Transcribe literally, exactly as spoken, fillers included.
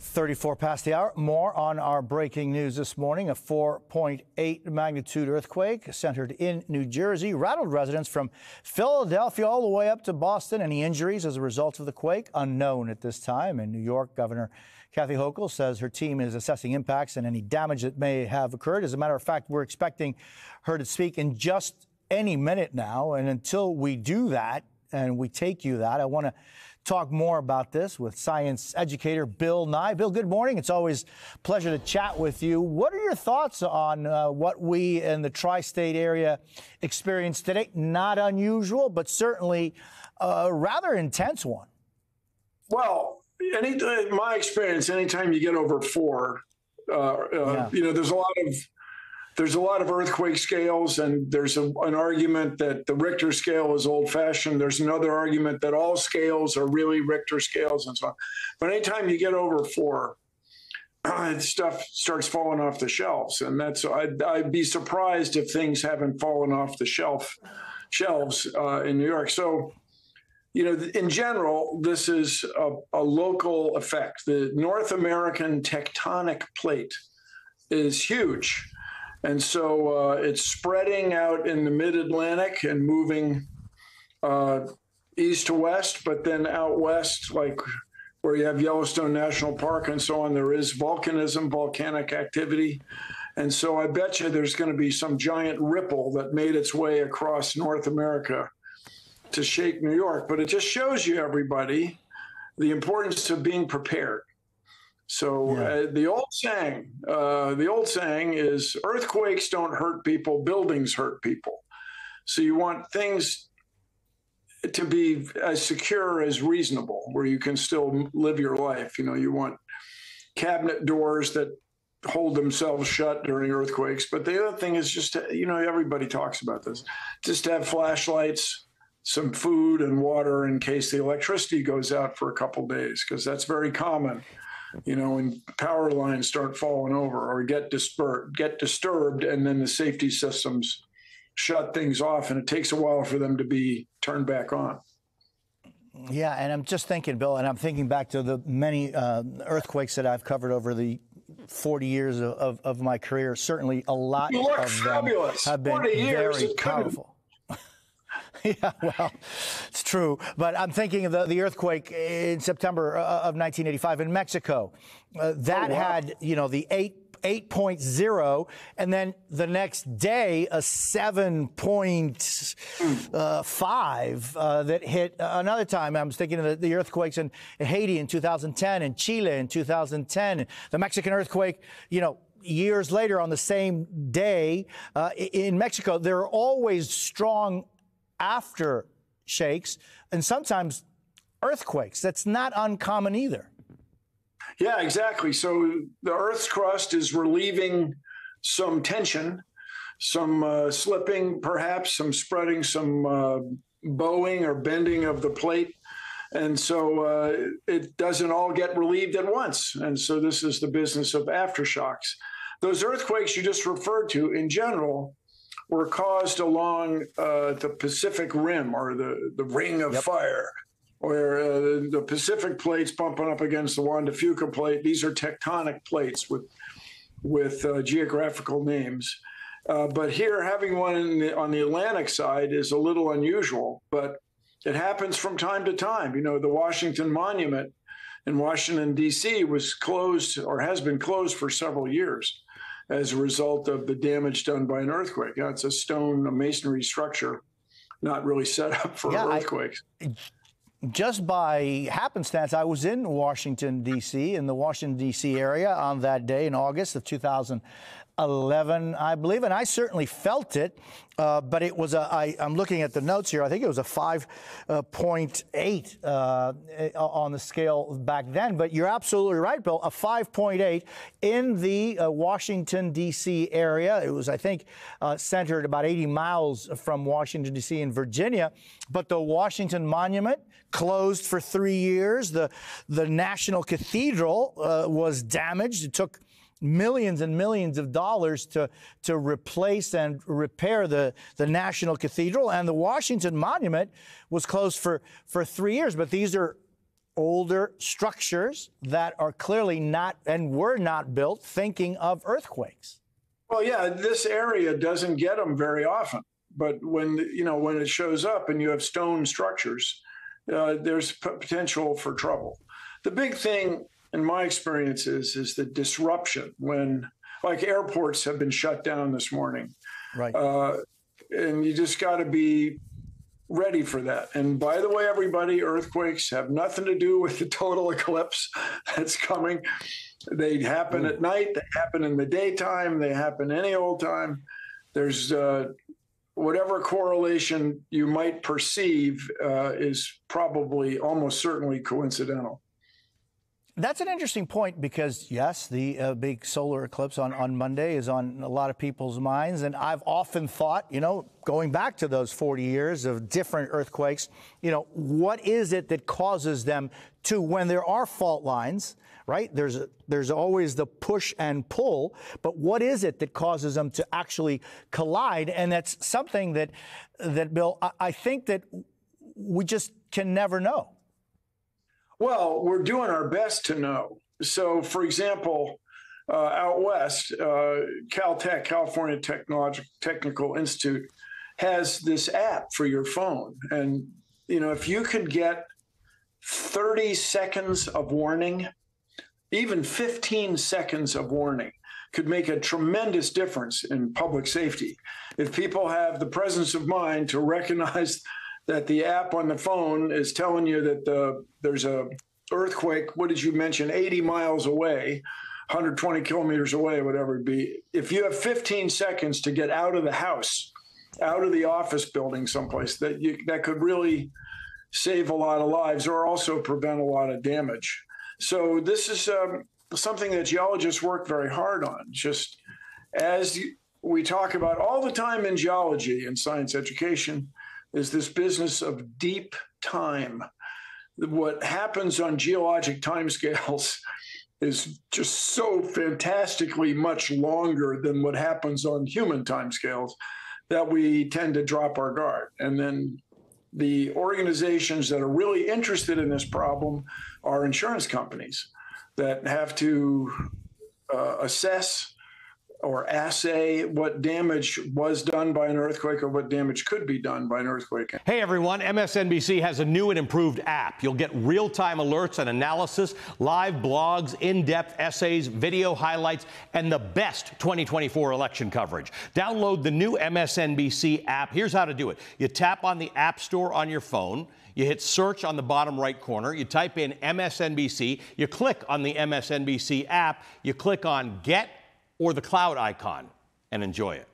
thirty-four past the hour. More on our breaking news this morning. A four point eight magnitude earthquake centered in New Jersey rattled residents from Philadelphia all the way up to Boston. Any injuries as a result of the quake? Unknown at this time. In New York, Governor Kathy Hochul says her team is assessing impacts and any damage that may have occurred. As a matter of fact, we're expecting her to speak in just any minute now. And until we do that, and we take you that, I want to talk more about this with science educator Bill Nye. Bill, good morning. It's always a pleasure to chat with you. What are your thoughts on uh, what we in the tri-state area experienced today? Not unusual, but certainly a rather intense one. Well, any, in my experience, anytime you get over four, uh, uh, yeah. you know, there's a lot of There's a lot of earthquake scales, and there's a, an argument that the Richter scale is old-fashioned. There's another argument that all scales are really Richter scales and so on. But anytime you get over four, uh, stuff starts falling off the shelves, and that's I'd, I'd be surprised if things haven't fallen off the shelf shelves uh, in New York. So, you know, in general, this is a, a local effect. The North American tectonic plate is huge. And so uh, it's spreading out in the Mid-Atlantic and moving uh, east to west, but then out west, like where you have Yellowstone National Park and so on, there is volcanism, volcanic activity. And so I bet you there's going to be some giant ripple that made its way across North America to shake New York. But it just shows you, everybody, the importance of being prepared. So yeah. uh, the old saying, uh, the old saying is earthquakes don't hurt people, buildings hurt people. So you want things to be as secure as reasonable, where you can still live your life. You know, you want cabinet doors that hold themselves shut during earthquakes. But the other thing is just, to, you know, everybody talks about this, just to have flashlights, some food and water in case the electricity goes out for a couple days, because that's very common. You know, when power lines start falling over or get disturbed, get disturbed, and then the safety systems shut things off, and it takes a while for them to be turned back on. Yeah, and I'm just thinking, Bill, and I'm thinking back to the many uh, earthquakes that I've covered over the forty years of, of, of my career. Certainly a lot you look of fabulous. Them have been very powerful. Yeah, well, it's true. But I'm thinking of the, the earthquake in September of nineteen eighty-five in Mexico. Uh, that oh, wow. had, you know, the eight point zero, and then the next day, a seven point five uh, that hit another time. I was thinking of the, the earthquakes in Haiti in two thousand ten, and Chile in two thousand ten. The Mexican earthquake, you know, years later on the same day uh, in Mexico. There are always strong after shakes and sometimes earthquakes. That's not uncommon either. Yeah, exactly. So the Earth's crust is relieving some tension, some uh, slipping, perhaps some spreading, some uh, bowing or bending of the plate. And so uh, it doesn't all get relieved at once. And so this is the business of aftershocks. Those earthquakes you just referred to in general were caused along uh, the Pacific Rim, or the, the Ring of yep. Fire, or uh, the Pacific plates bumping up against the Juan de Fuca plate. These are tectonic plates with with uh, geographical names. Uh, but here, having one in the, on the Atlantic side is a little unusual, but it happens from time to time. You know, the Washington Monument in Washington, D C was closed, or has been closed for several years, as a result of the damage done by an earthquake. Yeah, it's a stone, a masonry structure, not really set up for yeah, earthquakes. I, just by happenstance, I was in Washington, D C, in the Washington, D C area on that day in August of two thousand eleven, I believe, and I certainly felt it, uh, but it was a, I, I'm looking at the notes here, I think it was a five point eight uh, on the scale back then, but you're absolutely right, Bill, a five point eight in the uh, Washington, D C area. It was, I think, uh, centered about eighty miles from Washington, D C in Virginia, but the Washington Monument closed for three years. The, the National Cathedral uh, was damaged. It took millions and millions of dollars to to replace and repair the the National Cathedral, and the Washington Monument was closed for for three years. But these are older structures that are clearly not and were not built thinking of earthquakes. Well, yeah, this area doesn't get them very often. But when, you know, when it shows up and you have stone structures, uh, there's p- potential for trouble. The big thing in my experience is, is the disruption when, like, airports have been shut down this morning. Right. Uh, and you just got to be ready for that. And by the way, everybody, earthquakes have nothing to do with the total eclipse that's coming. They happen mm. at night. They happen in the daytime. They happen any old time. There's... Uh, Whatever correlation you might perceive uh, is probably almost certainly coincidental. That's an interesting point because, yes, the uh, big solar eclipse on, on Monday is on a lot of people's minds. And I've often thought, you know, going back to those forty years of different earthquakes, you know, what is it that causes them to, when there are fault lines, right? There's there's always the push and pull, but what is it that causes them to actually collide? And that's something that, that Bill, I, I think that we just can never know. Well, we're doing our best to know. So, for example, uh, out west, uh, Caltech, California Technolog- Technical Institute, has this app for your phone. And, you know, if you could get thirty seconds of warning, even fifteen seconds of warning could make a tremendous difference in public safety. If people have the presence of mind to recognize that the app on the phone is telling you that the, there's a earthquake, what did you mention, eighty miles away, one hundred twenty kilometers away, whatever it be. If you have fifteen seconds to get out of the house, out of the office building someplace, that you, that could really save a lot of lives or also prevent a lot of damage. So this is um, something that geologists work very hard on. Just as we talk about all the time in geology and science education is this business of deep time. What happens on geologic timescales is just so fantastically much longer than what happens on human timescales that we tend to drop our guard. And then the organizations that are really interested in this problem are insurance companies that have to uh, assess or assay what damage was done by an earthquake or what damage could be done by an earthquake. Hey, everyone. M S N B C has a new and improved app. You'll get real-time alerts and analysis, live blogs, in-depth essays, video highlights, and the best twenty twenty-four election coverage. Download the new M S N B C app. Here's how to do it. You tap on the App Store on your phone. You hit search on the bottom right corner. You type in M S N B C. You click on the M S N B C app. You click on Get or the cloud icon, and enjoy it.